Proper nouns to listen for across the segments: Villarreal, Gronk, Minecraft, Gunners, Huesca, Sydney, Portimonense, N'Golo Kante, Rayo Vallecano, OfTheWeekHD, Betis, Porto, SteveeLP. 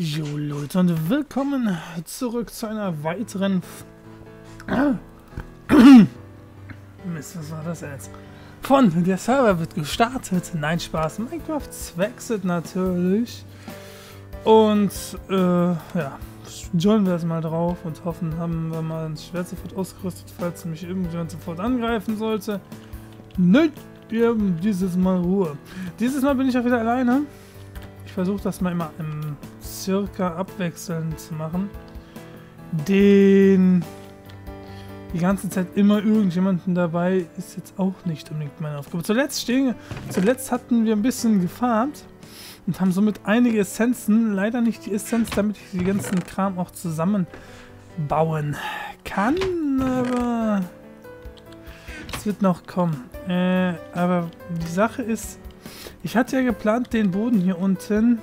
Jo Leute und willkommen zurück zu einer weiteren Mist, was war das jetzt? Von der Server wird gestartet. Nein, Spaß. Minecraft zwexet natürlich. Und ja, joinen wir erstmal drauf und hoffen, haben wir mal ein Schwert sofort ausgerüstet, falls mich irgendjemand sofort angreifen sollte. Nö, wir haben dieses Mal Ruhe. Dieses Mal bin ich auch wieder alleine. Ich versuche das mal immer im circa abwechselnd zu machen. Die ganze Zeit immer irgendjemanden dabei ist jetzt auch nicht unbedingt meine Aufgabe. Zuletzt hatten wir ein bisschen gefarmt und haben somit einige Essenzen. Leider nicht die Essenz, damit ich die ganzen Kram auch zusammenbauen kann, aber es wird noch kommen. Aber die Sache ist, ich hatte ja geplant, den Boden hier unten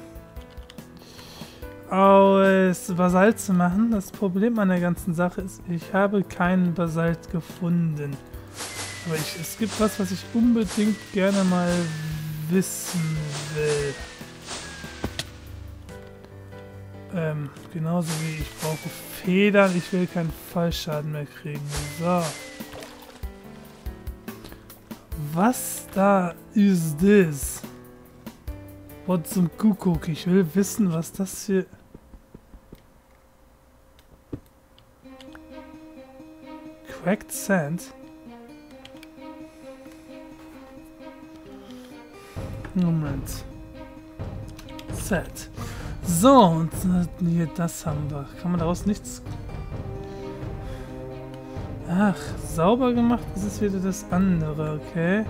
aus Basalt zu machen. Das Problem an der ganzen Sache ist, ich habe keinen Basalt gefunden. Aber es gibt was, was ich unbedingt gerne mal wissen will. Genauso wie ich brauche Federn. Ich will keinen Fallschaden mehr kriegen. So. Was da ist das? What zum Kuckuck? Ich will wissen, was das hier... Cracked Sand? Moment. Set. So, und hier das haben wir. Kann man daraus nichts... Ach, sauber gemacht ist es wieder das andere, okay.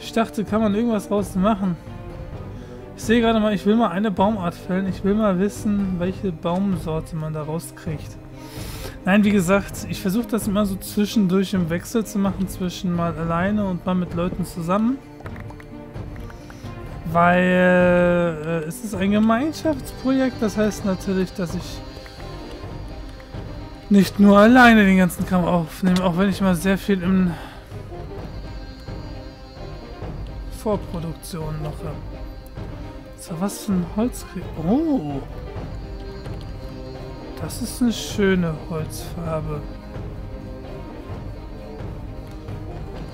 Ich dachte, kann man irgendwas draus machen. Ich sehe gerade mal, ich will mal eine Baumart fällen. Ich will mal wissen, welche Baumsorte man da rauskriegt. Nein, wie gesagt, ich versuche das immer so zwischendurch im Wechsel zu machen, zwischen mal alleine und mal mit Leuten zusammen. Weil es ist ein Gemeinschaftsprojekt, das heißt natürlich, dass ich nicht nur alleine den ganzen Kampf aufnehmen, auch wenn ich mal sehr viel in Vorproduktion mache. So, was für ein Holzkrieg. Oh! Das ist eine schöne Holzfarbe.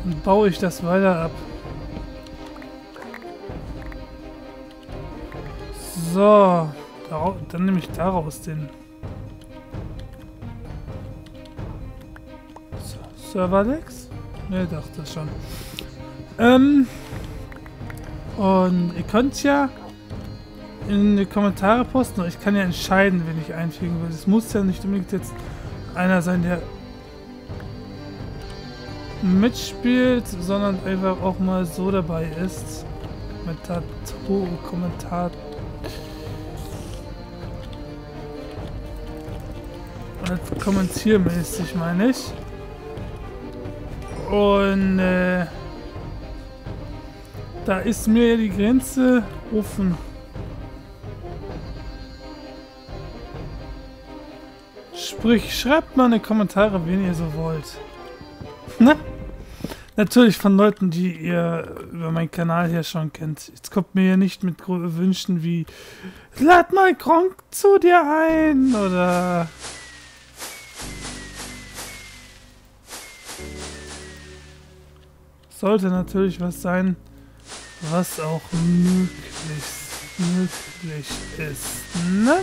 Dann baue ich das weiter ab. So, dann nehme ich daraus den... Serverlex? Ne, dachte schon. Und ihr könnt ja in die Kommentare posten. Ich kann ja entscheiden, wen ich einfügen will. Es muss ja nicht unbedingt jetzt einer sein, der mitspielt, sondern einfach auch mal so dabei ist. Kommentar. Kommentiermäßig meine ich. Und da ist mir die Grenze offen. Sprich, schreibt mal in die Kommentare, wen ihr so wollt. Na? Natürlich von Leuten, die ihr über meinen Kanal hier schon kennt. Jetzt kommt mir hier nicht mit Wünschen wie lad mal Gronk zu dir ein oder... Sollte natürlich was sein, was auch möglich ist, ne?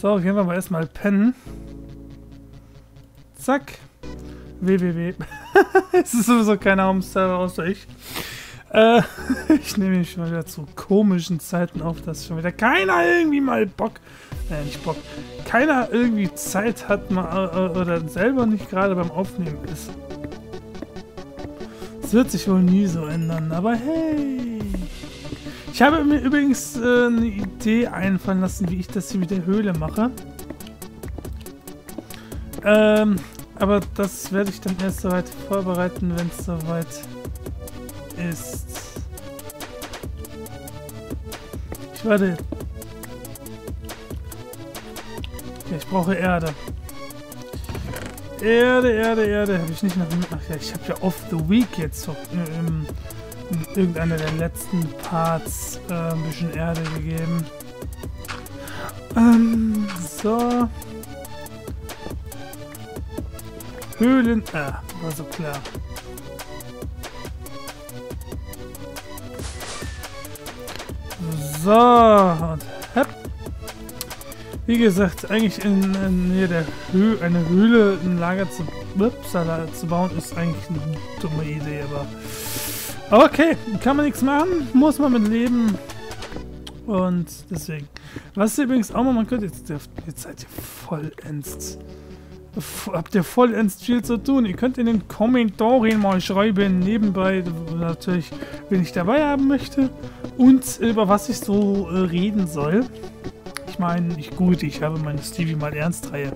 So, gehen wir aber erstmal pennen. Zack. WWW. Es ist sowieso keiner am Server außer ich. Ich nehme mich schon wieder zu komischen Zeiten auf, dass schon wieder keiner irgendwie mal Bock... nicht Bock. Keiner irgendwie Zeit hat mal, oder selber nicht gerade beim Aufnehmen ist. Das wird sich wohl nie so ändern, aber hey! Ich habe mir übrigens eine Idee einfallen lassen, wie ich das hier mit der Höhle mache. Aber das werde ich dann erst soweit vorbereiten, wenn es soweit ist. Ich werde... Ja, ich brauche Erde. Erde, Erde, Erde. Habe ich nicht nach dem... Ach ja, ich habe ja off the week jetzt in irgendeiner der letzten Parts ein bisschen Erde gegeben. So. Höhlen. War so klar. So. Und hep. Wie gesagt, eigentlich in jeder Höhe eine Höhle, ein Lager zu bauen, ist eigentlich eine dumme Idee, aber okay, kann man nichts machen, muss man mit leben und deswegen. Was ihr übrigens auch mal, man könnte jetzt, jetzt seid ihr vollends, habt ihr vollends viel zu tun. Ihr könnt in den Kommentaren mal schreiben, nebenbei natürlich, wen ich dabei haben möchte und über was ich so reden soll. Ich meine, gut, ich habe meine Stevie mal Ernstreihe.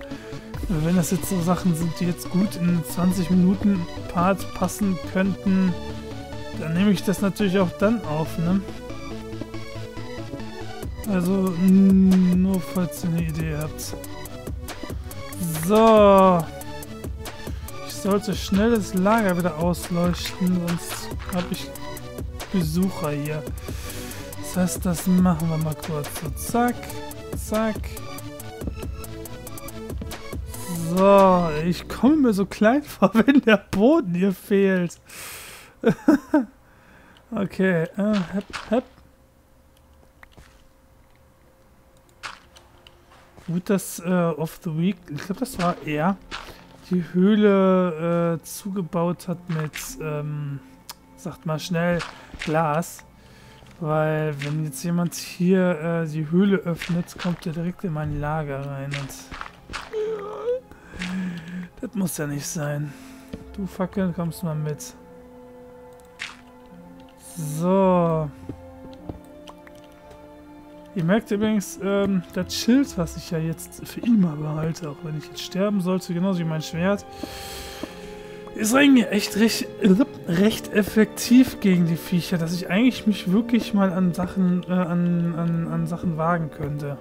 Wenn das jetzt so Sachen sind, die jetzt gut in 20 Minuten Part passen könnten, dann nehme ich das natürlich auch dann auf, ne? Also, nur falls ihr eine Idee habt. So. Ich sollte schnell das Lager wieder ausleuchten, sonst habe ich Besucher hier. Das heißt, das machen wir mal kurz. So, zack. Zack. So, ich komme mir so klein vor, wenn der Boden hier fehlt. Okay. Hep, hep. Gut, dass Of the Week, ich glaube, das war er, die Höhle zugebaut hat mit, sagt mal schnell, Glas. Weil, wenn jetzt jemand hier die Höhle öffnet, kommt er direkt in mein Lager rein. Und das muss ja nicht sein. Du Fackel, kommst mal mit. So. Ihr merkt übrigens, das Schild, was ich ja jetzt für immer behalte, auch wenn ich jetzt sterben sollte, genauso wie mein Schwert, ist eigentlich echt recht effektiv gegen die Viecher, dass ich eigentlich mich wirklich mal an Sachen an Sachen wagen könnte.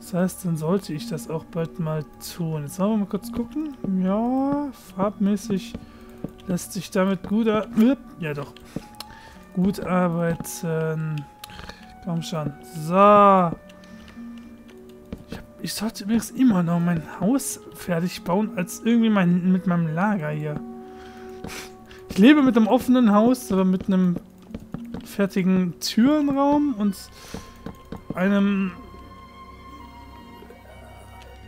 Das heißt, dann sollte ich das auch bald mal tun. Jetzt wollen wir mal kurz gucken. Ja, farbmäßig lässt sich damit gut gut arbeiten. Komm schon. So. Ich sollte übrigens immer noch mein Haus fertig bauen, als irgendwie mit meinem Lager hier. Ich lebe mit einem offenen Haus, aber mit einem fertigen Türenraum und einem,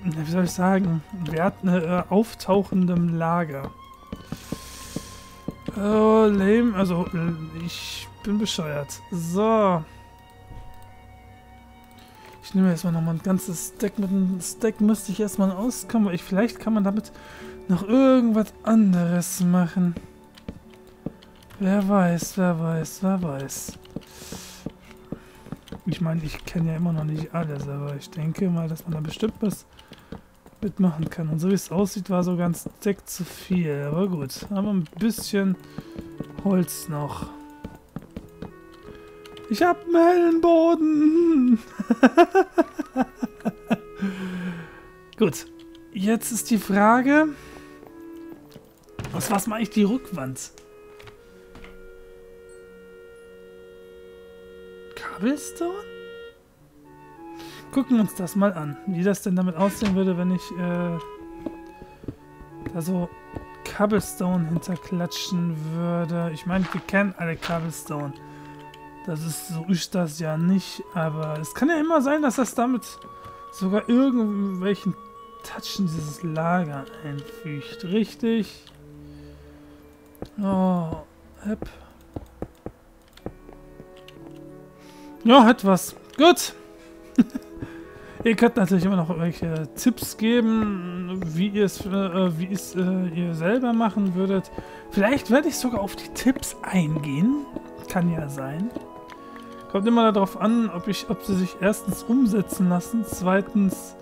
wie soll ich sagen, auftauchendem Lager. Oh, lame, also ich bin bescheuert. So. Ich nehme erstmal nochmal ein ganzes Stack. Mit einem Stack müsste ich erstmal auskommen. Aber vielleicht kann man damit noch irgendwas anderes machen. Wer weiß, wer weiß, wer weiß. Ich meine, ich kenne ja immer noch nicht alles, aber ich denke mal, dass man da bestimmt was mitmachen kann. Und so wie es aussieht, war sogar ein Stack zu viel. Aber gut, haben wir ein bisschen Holz noch. Ich hab einen hellen Boden. Gut. Jetzt ist die Frage. Was mache ich die Rückwand? Cobblestone? Gucken wir uns das mal an. Wie das denn damit aussehen würde, wenn ich da so Cobblestone hinterklatschen würde. Ich meine, wir kennen alle Cobblestone. Das ist, so ist das ja nicht, aber es kann ja immer sein, dass das damit sogar irgendwelchen Touchen dieses Lager einfügt. Richtig. Oh, hep. Ja, hat was. Gut. Ihr könnt natürlich immer noch irgendwelche Tipps geben, wie ihr es ihr selber machen würdet. Vielleicht werde ich sogar auf die Tipps eingehen. Kann ja sein. Kommt immer darauf an, ob sie sich erstens umsetzen lassen, zweitens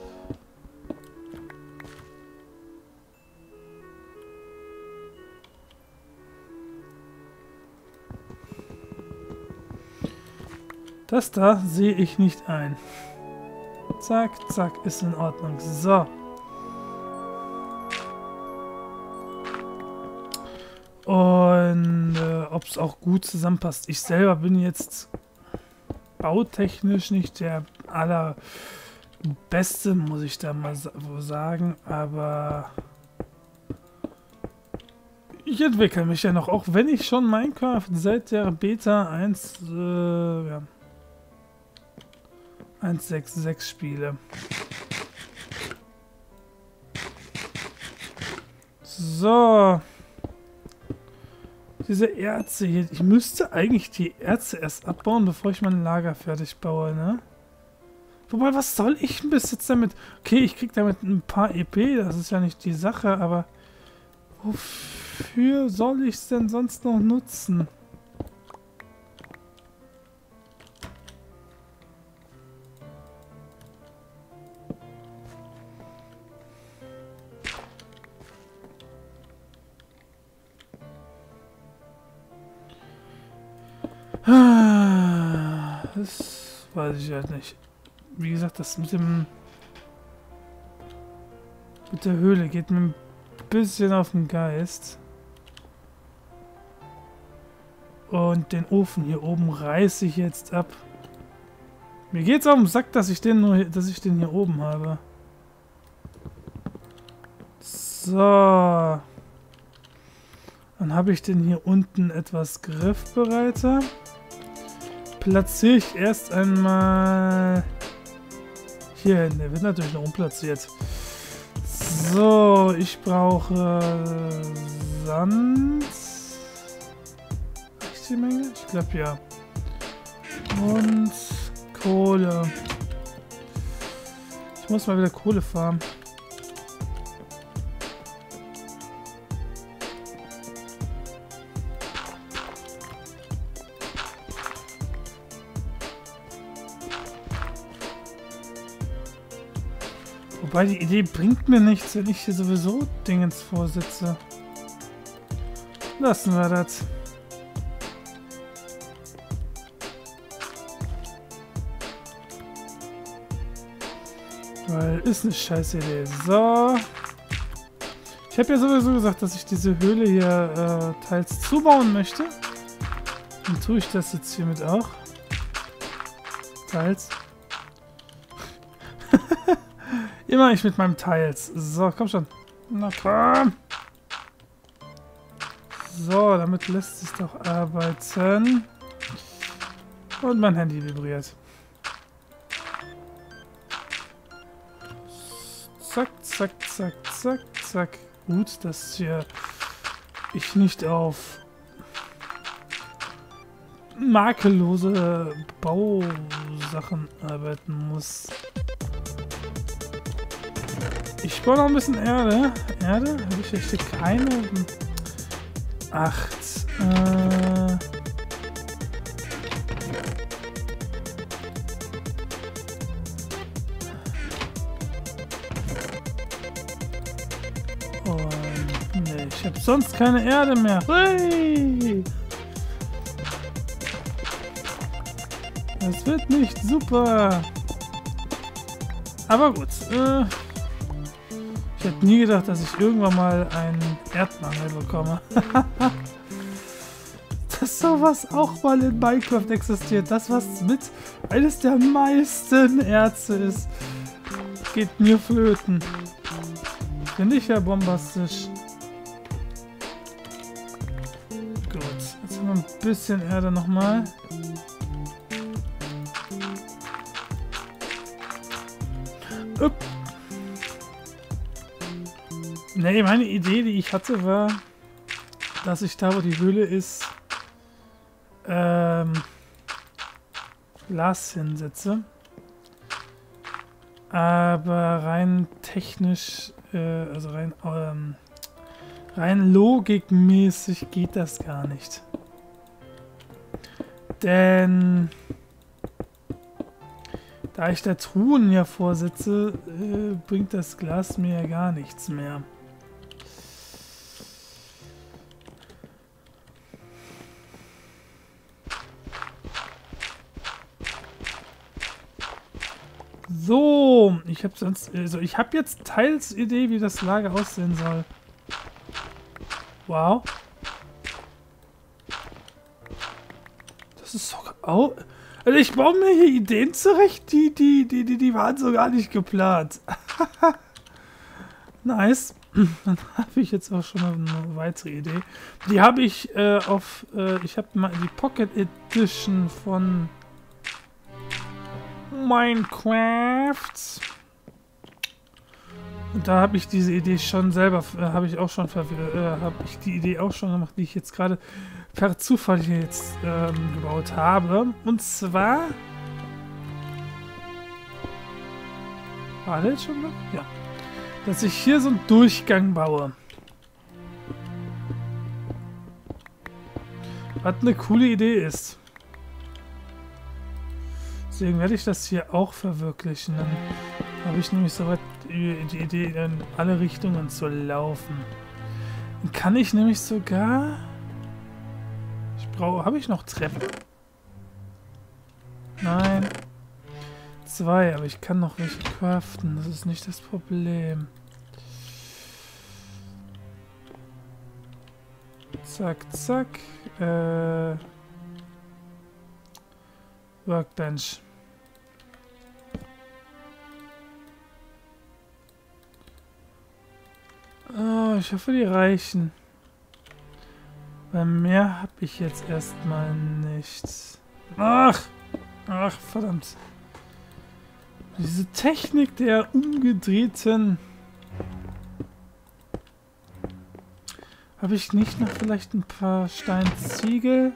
das da sehe ich nicht ein. Zack, zack, ist in Ordnung. So. Und ob es auch gut zusammenpasst. Ich selber bin jetzt bautechnisch nicht der allerbeste, muss ich da mal sagen. Aber ich entwickle mich ja noch, auch wenn ich schon Minecraft seit der Beta 1.6.6 spiele. So. Diese Erze hier. Ich müsste eigentlich die Erze erst abbauen, bevor ich mein Lager fertig baue, ne? Wobei, was soll ich bis jetzt damit? Okay, ich krieg damit ein paar EP, das ist ja nicht die Sache, aber wofür soll ich es denn sonst noch nutzen? Das weiß ich halt nicht. Wie gesagt, das mit der Höhle geht mir ein bisschen auf den Geist. Und den Ofen hier oben reiße ich jetzt ab. Mir geht's auf den Sack, dass ich den hier oben habe. So. Dann habe ich den hier unten etwas griffbereiter. Platziere ich erst einmal hier hin. Der wird natürlich noch umplatziert. So, ich brauche Sand. Echt die Menge? Ich glaube ja. Und Kohle. Ich muss mal wieder Kohle farmen. Wobei, die Idee bringt mir nichts, wenn ich hier sowieso Dingens vorsitze. Lassen wir das. Weil, ist eine scheiß Idee. So. Ich habe ja sowieso gesagt, dass ich diese Höhle hier teils zubauen möchte. Dann tue ich das jetzt hiermit auch. Teils. Immer ich mit meinem Tiles. So, komm schon. Na komm. So, damit lässt sich doch arbeiten. Und mein Handy vibriert. Zack, zack, zack, zack, zack. Gut, dass hier ich nicht auf makellose Bausachen arbeiten muss. Ich brauche noch ein bisschen Erde. Erde? Habe ich echt hier keine? Und nee, ich habe sonst keine Erde mehr. Hui! Das wird nicht super. Aber gut. Ich hätte nie gedacht, dass ich irgendwann mal einen Erdmangel bekomme. Dass sowas auch mal in Minecraft existiert. Das, was mit eines der meisten Erze ist, geht mir flöten. Finde ich ja bombastisch. Gut, jetzt haben wir ein bisschen Erde nochmal. Upp. Nee, meine Idee, die ich hatte, war, dass ich da, wo die Höhle ist, Glas hinsetze. Aber rein technisch, also rein logikmäßig geht das gar nicht. Denn da ich da Truhen ja vorsitze, bringt das Glas mir ja gar nichts mehr. So, ich habe sonst, also ich habe jetzt teils Idee, wie das Lager aussehen soll. Wow. Das ist so... Oh. Also ich baue mir hier Ideen zurecht, die waren so gar nicht geplant. Nice. Dann habe ich jetzt auch schon mal eine weitere Idee. Die habe ich ich habe mal die Pocket Edition von Minecraft. Und da habe ich diese Idee schon selber, habe ich die Idee auch schon gemacht, die ich jetzt gerade per Zufall hier jetzt gebaut habe. Und zwar... War der jetzt schon mal? Ja. Dass ich hier so einen Durchgang baue. Was eine coole Idee ist. Deswegen werde ich das hier auch verwirklichen. Dann habe ich nämlich soweit die Idee, in alle Richtungen zu laufen. Dann kann ich nämlich sogar... Habe ich noch Treppen? Nein. 2, aber ich kann noch welche craften. Das ist nicht das Problem. Zack, zack. Workbench. Oh, ich hoffe, die reichen. Weil mehr habe ich jetzt erstmal nichts. Ach, verdammt. Diese Technik der umgedrehten... Habe ich nicht noch vielleicht ein paar Steinziegel?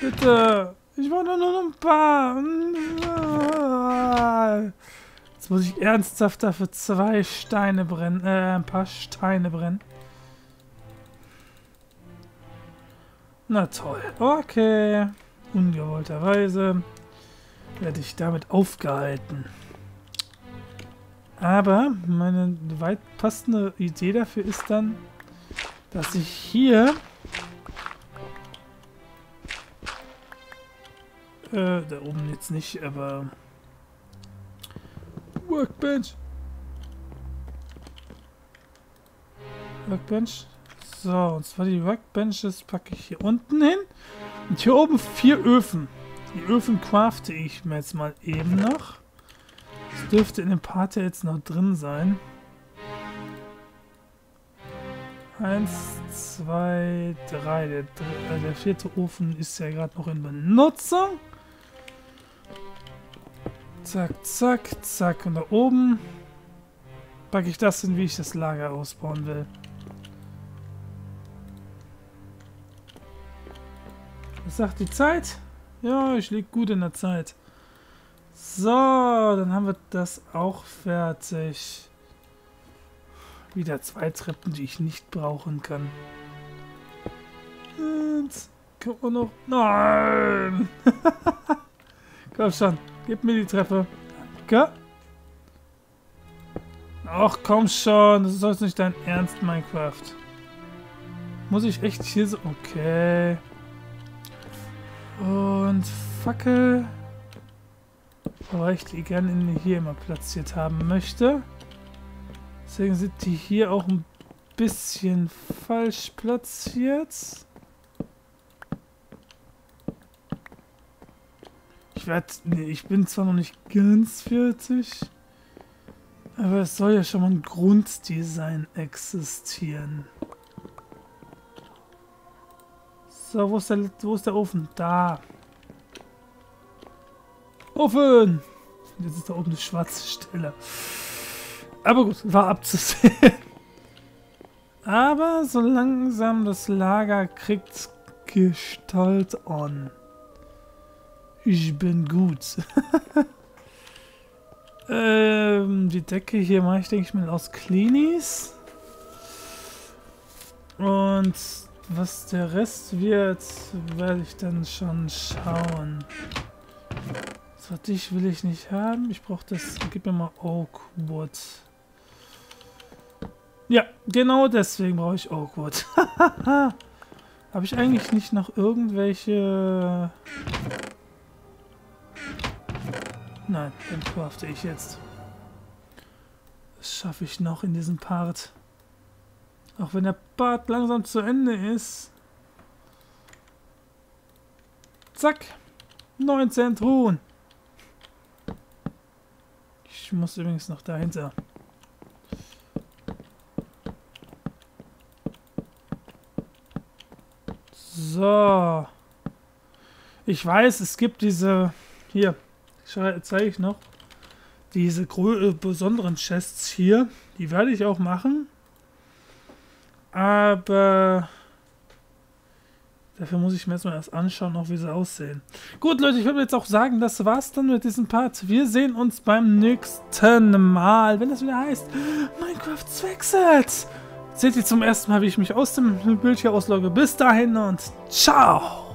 Bitte! Ich brauche nur ein paar! Jetzt muss ich ernsthaft dafür ein paar Steine brennen. Na toll. Okay. Ungewollterweise werde ich damit aufgehalten. Aber meine weit passende Idee dafür ist dann, dass ich hier da oben jetzt nicht, aber Workbench. So, und zwar die Workbenches packe ich hier unten hin. Und hier oben 4 Öfen. Die Öfen crafte ich mir jetzt mal eben noch. Das dürfte in dem Part jetzt noch drin sein. 1, 2, 3. Der 4. Ofen ist ja gerade noch in Benutzung. Zack, zack, zack. Und da oben packe ich das hin, wie ich das Lager ausbauen will. Was sagt die Zeit? Ja, ich liege gut in der Zeit. So, dann haben wir das auch fertig. Wieder 2 Treppen, die ich nicht brauchen kann. Und kommt man noch... Nein! Komm schon, gib mir die Treppe. Danke. Ach, komm schon, das ist doch nicht dein Ernst, Minecraft. Muss ich echt hier so... Okay... Und Fackel, weil ich die gerne hier immer platziert haben möchte. Deswegen sind die hier auch ein bisschen falsch platziert. Ich bin zwar noch nicht ganz fertig, aber es soll ja schon mal ein Grunddesign existieren. So, wo ist der Ofen? Da. Ofen! Jetzt ist da oben eine schwarze Stelle. Aber gut, war abzusehen. Aber so langsam das Lager kriegt Gestalt an. Ich bin gut. Die Decke hier mache ich, denke ich mal, aus Cleanies. Und... was der Rest wird, werde ich dann schon schauen. So, dich will ich nicht haben. Ich brauche das. Gib mir mal Oakwood. Ja, genau deswegen brauche ich Oakwood. Habe ich eigentlich nicht noch irgendwelche... Nein, dann crafte ich jetzt. Das schaffe ich noch in diesem Part. Auch wenn der Part langsam zu Ende ist. Zack. 19 Truhen. Ich muss übrigens noch dahinter. So. Ich weiß, es gibt diese... Hier, zeige ich noch. Diese besonderen Chests hier. Die werde ich auch machen. Aber... Dafür muss ich mir jetzt mal erst anschauen, auch wie sie aussehen. Gut, Leute, ich würde jetzt auch sagen, das war's dann mit diesem Part. Wir sehen uns beim nächsten Mal, wenn das wieder heißt, Minecraft wechselt. Seht ihr zum ersten Mal, wie ich mich aus dem Bild hier auslogge. Bis dahin und ciao.